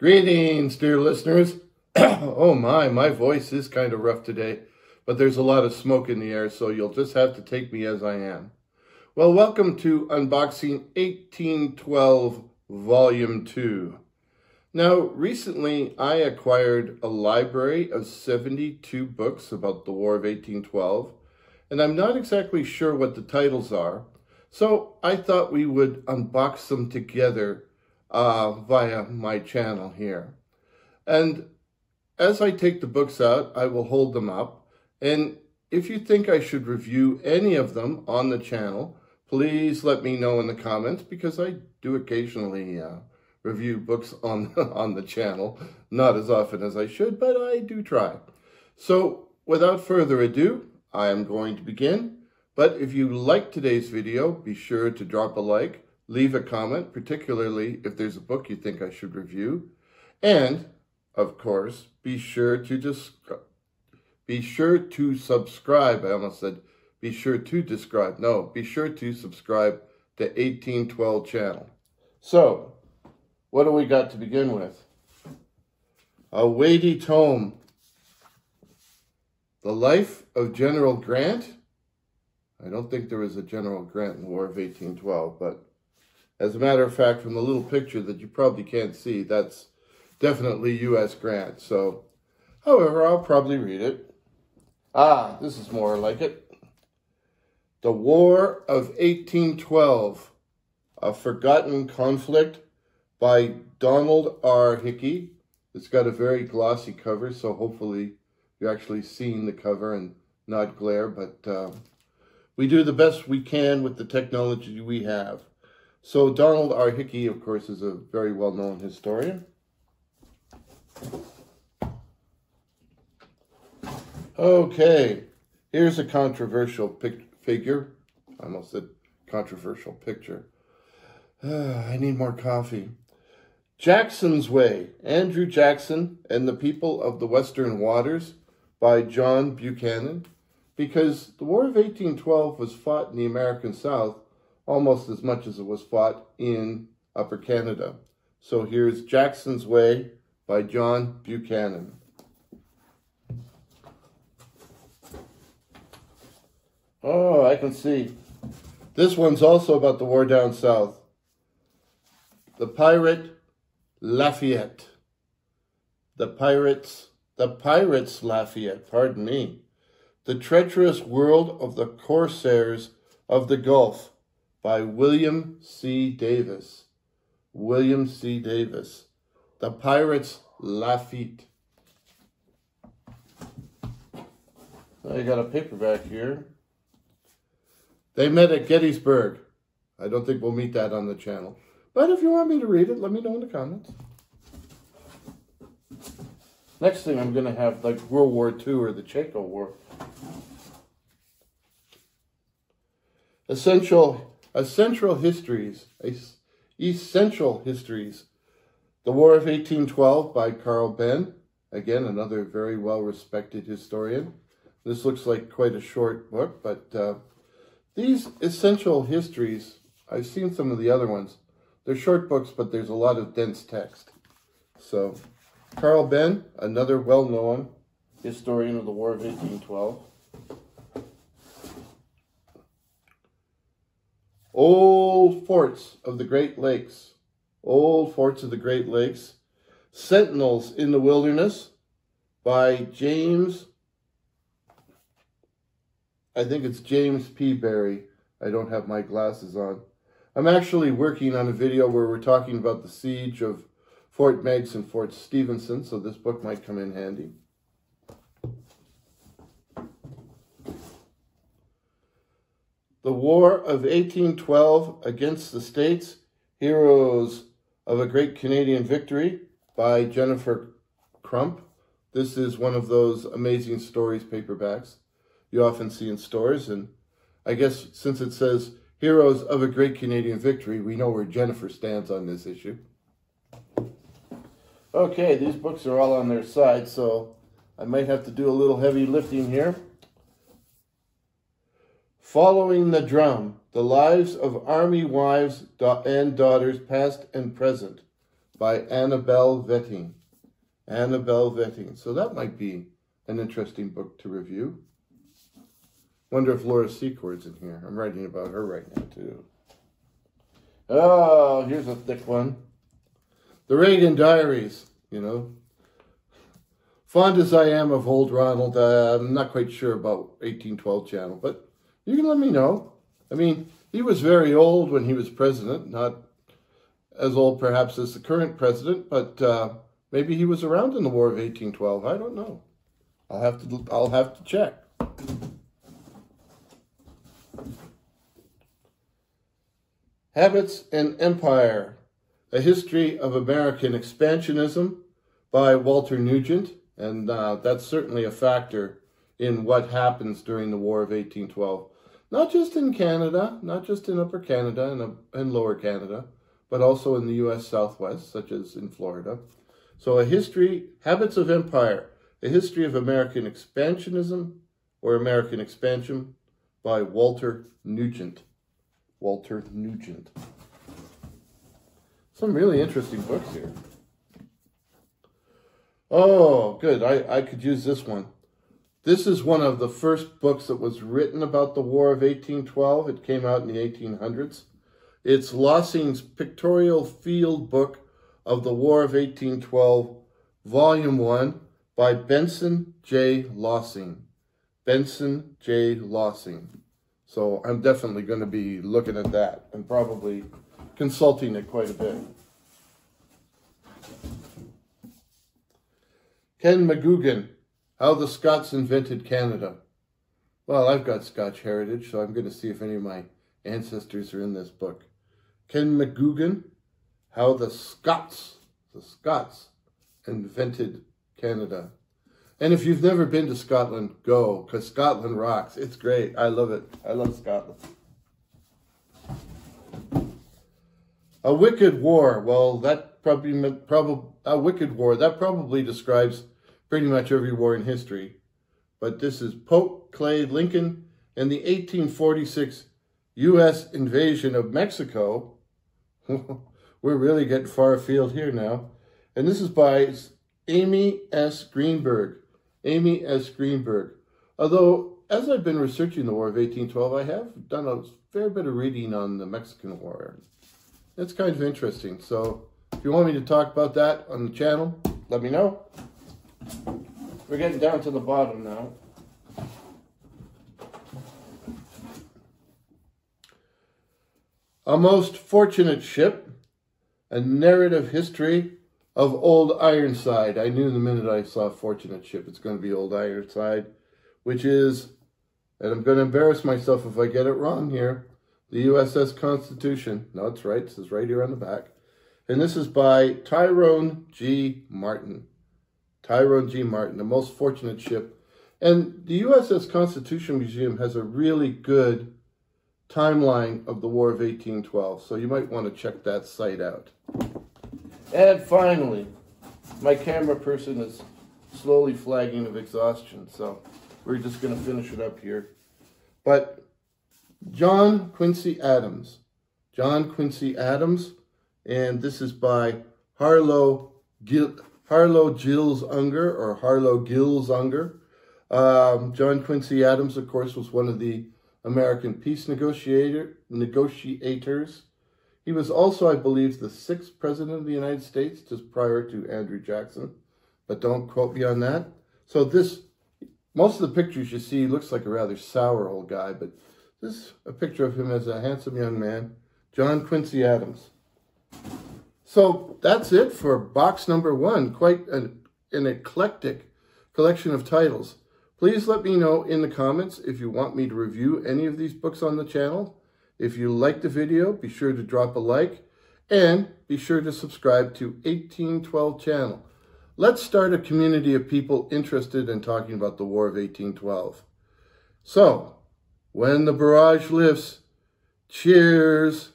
Greetings, dear listeners. Oh my voice is kind of rough today, but there's a lot of smoke in the air, so you'll just have to take me as I am. Well, welcome to Unboxing 1812 Volume 2. Now, recently I acquired a library of 72 books about the War of 1812, and I'm not exactly sure what the titles are, so I thought we would unbox them together via my channel here. And as I take the books out, I will hold them up. And if you think I should review any of them on the channel, please let me know in the comments, because I do occasionally review books on the channel. Not as often as I should, but I do try. So without further ado, I am going to begin. But if you like today's video, be sure to drop a like, leave a comment, particularly if there's a book you think I should review. And, of course, be sure to subscribe. I almost said be sure to describe. No, be sure to subscribe to 1812 Channel. So, what do we got to begin with? A weighty tome. The Life of General Grant. I don't think there was a General Grant in the War of 1812, but as a matter of fact, from the little picture that you probably can't see, that's definitely U.S. Grant. So, however, I'll probably read it. Ah, this is more like it. The War of 1812, A Forgotten Conflict by Donald R. Hickey. It's got a very glossy cover, so hopefully you're actually seeing the cover and not glare, but we do the best we can with the technology we have. So Donald R. Hickey, of course, is a very well-known historian. Okay, here's a controversial figure. I almost said controversial picture. I need more coffee. Jackson's Way, Andrew Jackson and the People of the Western Waters by John Buchanan. Because the War of 1812 was fought in the American South almost as much as it was fought in Upper Canada. So here's Jackson's Way by John Buchanan. Oh, I can see. This one's also about the war down south. The Pirate Lafitte. The Pirates Lafitte, pardon me. The Treacherous World of the Corsairs of the Gulf by William C. Davis. William C. Davis. The Pirates Lafitte. Now you got a paperback here. They Met at Gettysburg. I don't think we'll meet that on the channel. But if you want me to read it, let me know in the comments. Next thing I'm going to have, like World War II or the Chaco War. Essential Histories. The War of 1812 by Carl Benn. Again, another very well-respected historian. This looks like quite a short book, but these Essential Histories, I've seen some of the other ones. They're short books, but there's a lot of dense text. So, Carl Benn, another well-known historian of the War of 1812. Old Forts of the Great Lakes. Old Forts of the Great Lakes. Sentinels in the Wilderness by James, I think it's James P. Barry. I don't have my glasses on. I'm actually working on a video where we're talking about the siege of Fort Meigs and Fort Stevenson, so this book might come in handy. The War of 1812 Against the States, Heroes of a Great Canadian Victory by Jennifer Crump. This is one of those amazing stories paperbacks you often see in stores. And I guess since it says Heroes of a Great Canadian Victory, we know where Jennifer stands on this issue. Okay, these books are all on their side, so I might have to do a little heavy lifting here. Following the Drum, The Lives of Army Wives and Daughters Past and Present by Annabel Venning. Annabel Venning. So that might be an interesting book to review. Wonder if Laura Secord's in here. I'm writing about her right now, too. Oh, here's a thick one. The Reagan Diaries, you know. Fond as I am of old Ronald, I'm not quite sure about 1812 Channel, but you can let me know. I mean, he was very old when he was president, not as old perhaps as the current president, but maybe he was around in the War of 1812. I don't know. I'll have to check. Habits and Empire, A History of American Expansionism by Walter Nugent. And that's certainly a factor in what happens during the War of 1812. Not just in Canada, not just in Upper Canada and Lower Canada, but also in the U.S. Southwest, such as in Florida. So Habits of Empire, A History of American Expansionism or American Expansion by Walter Nugent. Walter Nugent. Some really interesting books here. Oh, good. I could use this one. This is one of the first books that was written about the War of 1812. It came out in the 1800s. It's Lossing's Pictorial Field Book of the War of 1812, Volume 1, by Benson J. Lossing. Benson J. Lossing. So I'm definitely going to be looking at that and probably consulting it quite a bit. Ken McGoogan, How the Scots Invented Canada. Well, I've got Scotch heritage, so I'm going to see if any of my ancestors are in this book. Ken McGoogan, How the Scots Invented Canada. And if you've never been to Scotland, go, because Scotland rocks. It's great. I love it. I love Scotland. A Wicked War. Well, that probably meant a Wicked War. That probably describes pretty much every war in history. But this is Pope, Clay, Lincoln, and the 1846 U.S. invasion of Mexico. We're really getting far afield here now. And this is by Amy S. Greenberg. Amy S. Greenberg. Although, as I've been researching the War of 1812, I have done a fair bit of reading on the Mexican War. It's kind of interesting. So, if you want me to talk about that on the channel, let me know. We're getting down to the bottom now. A Most Fortunate Ship, A Narrative History of Old Ironside. I knew the minute I saw Fortunate Ship, it's going to be Old Ironside, which is, and I'm going to embarrass myself if I get it wrong here, the USS Constitution. No, it's right. It says right here on the back. And this is by Tyrone G. Martin. Tyrone G. Martin, The Most Fortunate Ship. And the USS Constitution Museum has a really good timeline of the War of 1812, so you might want to check that site out. And finally, my camera person is slowly flagging of exhaustion, so we're just going to finish it up here. But John Quincy Adams. John Quincy Adams, and this is by Harlow Giles Unger, or Harlow Giles Unger. John Quincy Adams, of course, was one of the American peace negotiators. He was also, I believe, the 6th president of the United States, just prior to Andrew Jackson. But don't quote me on that. So this, most of the pictures you see, looks like a rather sour old guy. But this is a picture of him as a handsome young man, John Quincy Adams. So that's it for box number 1. Quite an eclectic collection of titles. Please let me know in the comments if you want me to review any of these books on the channel. If you like the video, be sure to drop a like and be sure to subscribe to 1812 Channel. Let's start a community of people interested in talking about the War of 1812. So, when the barrage lifts, cheers!